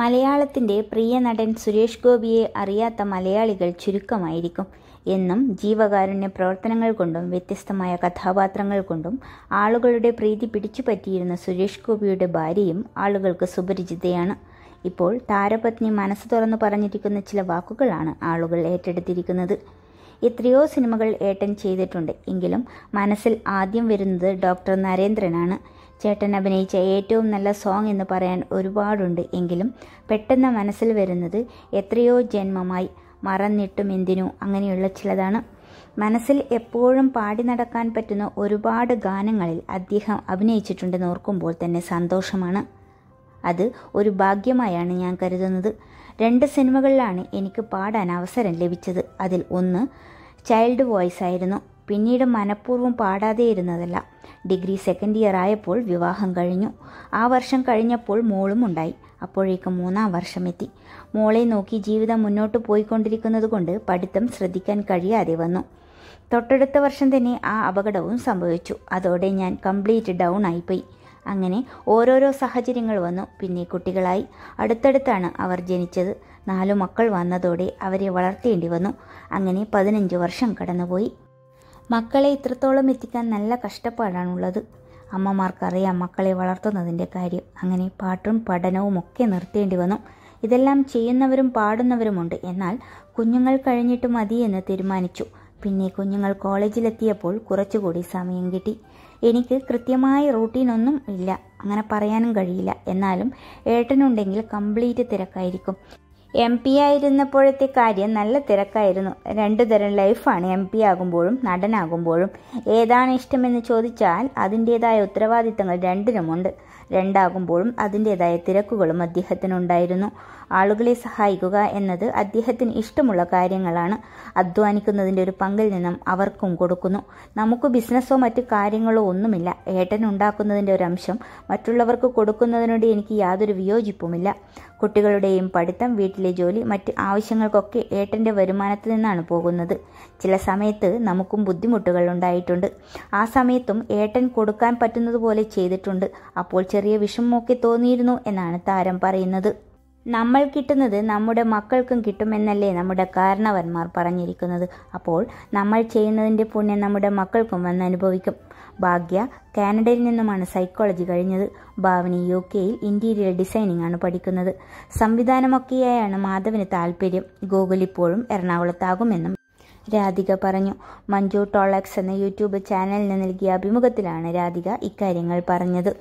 മലയാളത്തിൻ്റെ പ്രിയ നടൻ സുരേഷ് ഗോപിയെ അറിയാത്ത മലയാളികൾ ചുരുക്കമായിരിക്കും എന്നും ജീവകാരുണ്യ പ്രവർത്തനങ്ങൾ കൊണ്ടും വ്യത്യസ്തമായ കഥാപാത്രങ്ങൾ കൊണ്ടും ആളുകളുടെ പ്രീതി പിടിച്ചുപറ്റിയിരുന്ന സുരേഷ് ഗോപിയുടെ ഭാര്യയും ആളുകൾക്ക് സുപരിചിതയാണ്. ഇപ്പോൾ താരപത്നി മനസ്സ് തുറന്നു പറഞ്ഞിരിക്കുന്ന ചില വാക്കുകളാണ് ആളുകൾ ഏറ്റെടുത്തിരിക്കുന്നത്. എത്രയോ സിനിമകൾ ഏട്ടൻ ചെയ്തിട്ടുണ്ട് എങ്കിലും മനസ്സിൽ ആദ്യം വരുന്നത് ഡോക്ടർ നരേന്ദ്രനാണ്. ചേട്ടൻ അഭിനയിച്ച ഏറ്റവും നല്ല സോങ് എന്ന് പറയാൻ ഒരുപാടുണ്ട് എങ്കിലും പെട്ടെന്ന് മനസ്സിൽ വരുന്നത് എത്രയോ ജന്മമായി മറന്നിട്ടും എന്തിനോ അങ്ങനെയുള്ള ചിലതാണ്. മനസ്സിൽ എപ്പോഴും പാടി നടക്കാൻ പറ്റുന്ന ഒരുപാട് ഗാനങ്ങളിൽ അദ്ദേഹം അഭിനയിച്ചിട്ടുണ്ടെന്ന് ഓർക്കുമ്പോൾ തന്നെ സന്തോഷമാണ്. അത് ഒരു ഭാഗ്യമായാണ് ഞാൻ കരുതുന്നത്. 2 സിനിമകളിലാണ് എനിക്ക് പാടാൻ അവസരം ലഭിച്ചത്. അതിൽ ഒന്ന് ചൈൽഡ് വോയിസ് ആയിരുന്നു. പിന്നീട് മനഃപൂർവ്വം പാടാതെ ഇരുന്നതല്ല. ഡിഗ്രി 2nd ഇയർ ആയപ്പോൾ വിവാഹം കഴിഞ്ഞു. ആ വർഷം കഴിഞ്ഞപ്പോൾ മോളും ഉണ്ടായി. അപ്പോഴേക്കും 3ാം വർഷമെത്തി. മോളെ നോക്കി ജീവിതം മുന്നോട്ട് പോയിക്കൊണ്ടിരിക്കുന്നത് കൊണ്ട് പഠിത്തം ശ്രദ്ധിക്കാൻ കഴിയാതെ വന്നു. തൊട്ടടുത്ത വർഷം തന്നെ ആ അപകടവും സംഭവിച്ചു. അതോടെ ഞാൻ കംപ്ലീറ്റ് ഡൗൺ ആയിപ്പോയി. അങ്ങനെ ഓരോരോ സാഹചര്യങ്ങൾ വന്നു. പിന്നെ കുട്ടികളായി. അടുത്തടുത്താണ് അവർ ജനിച്ചത്. 4 മക്കൾ വന്നതോടെ അവരെ വളർത്തേണ്ടി വന്നു. അങ്ങനെ 15 വർഷം കടന്നുപോയി. മക്കളെ ഇത്രത്തോളം എത്തിക്കാൻ നല്ല കഷ്ടപ്പാടാണുള്ളത്. അമ്മമാർക്കറിയാം മക്കളെ വളർത്തുന്നതിൻ്റെ കാര്യം. അങ്ങനെ പാട്ടും പഠനവും ഒക്കെ നിർത്തേണ്ടി വന്നു. ഇതെല്ലാം ചെയ്യുന്നവരും പാടുന്നവരുമുണ്ട്. എന്നാൽ കുഞ്ഞുങ്ങൾ കഴിഞ്ഞിട്ട് മതി എന്ന് തീരുമാനിച്ചു. പിന്നെ കുഞ്ഞുങ്ങൾ കോളേജിലെത്തിയപ്പോൾ കുറച്ചുകൂടി സമയം കിട്ടി. എനിക്ക് കൃത്യമായ റൂട്ടീനൊന്നും ഇല്ല, അങ്ങനെ പറയാനും കഴിയില്ല. എന്നാലും ഏട്ടനുണ്ടെങ്കിൽ കംപ്ലീറ്റ് തിരക്കായിരിക്കും. MP ആയിരുന്നപ്പോഴത്തെ കാര്യം നല്ല തിരക്കായിരുന്നു. 2 തരം ലൈഫാണ് MP ആകുമ്പോഴും നടനാകുമ്പോഴും. ഏതാണ് ഇഷ്ടമെന്ന് ചോദിച്ചാൽ അതിൻ്റേതായ ഉത്തരവാദിത്തങ്ങൾ രണ്ടിനുമുണ്ട്. രണ്ടാകുമ്പോഴും അതിൻ്റേതായ തിരക്കുകളും അദ്ദേഹത്തിനുണ്ടായിരുന്നു. ആളുകളെ സഹായിക്കുക എന്നത് അദ്ദേഹത്തിന് ഇഷ്ടമുള്ള കാര്യങ്ങളാണ്. അധ്വാനിക്കുന്നതിൻ്റെ ഒരു പങ്കിൽ നിന്നും അവർക്കും കൊടുക്കുന്നു. നമുക്ക് ബിസിനസ്സോ മറ്റു കാര്യങ്ങളോ ഒന്നുമില്ല. ഏട്ടൻ ഉണ്ടാക്കുന്നതിൻ്റെ ഒരു അംശം മറ്റുള്ളവർക്ക് കൊടുക്കുന്നതിനോട് എനിക്ക് യാതൊരു വിയോജിപ്പുമില്ല. കുട്ടികളുടെയും പഠിത്തം, വീട്ടിലെ ജോലി, മറ്റ് ആവശ്യങ്ങൾക്കൊക്കെ ഏട്ടൻ്റെ വരുമാനത്തിൽ നിന്നാണ് പോകുന്നത്. ചില സമയത്ത് നമുക്കും ബുദ്ധിമുട്ടുകൾ ഉണ്ടായിട്ടുണ്ട്. ആ സമയത്തും ഏട്ടൻ കൊടുക്കാൻ പറ്റുന്നതുപോലെ ചെയ്തിട്ടുണ്ട്. അപ്പോൾ ചെറിയ വിഷമമൊക്കെ തോന്നിയിരുന്നു എന്നാണ് താരം പറയുന്നത്. നമ്മൾ കിട്ടുന്നത് നമ്മുടെ മക്കൾക്കും കിട്ടുമെന്നല്ലേ നമ്മുടെ കാരണവന്മാർ പറഞ്ഞിരിക്കുന്നത്. അപ്പോൾ നമ്മൾ ചെയ്യുന്നതിൻ്റെ പുണ്യം നമ്മുടെ മക്കൾക്കും വന്നനുഭവിക്കും. ഭാഗ്യ കാനഡയിൽ നിന്നുമാണ് സൈക്കോളജി കഴിഞ്ഞത്. ഭാവനി UK യിൽ ഇൻറ്റീരിയർ ഡിസൈനിങ് ആണ് പഠിക്കുന്നത്. സംവിധാനമൊക്കെയായാണ് മാധവിന് താല്പര്യം. ഗൂഗിൾ ഇപ്പോഴും എറണാകുളത്താകുമെന്നും രാധിക പറഞ്ഞു. മഞ്ജു ടോളക്സ് എന്ന YouTube ചാനലിന് നൽകിയ അഭിമുഖത്തിലാണ് രാധിക ഇക്കാര്യങ്ങൾ പറഞ്ഞത്.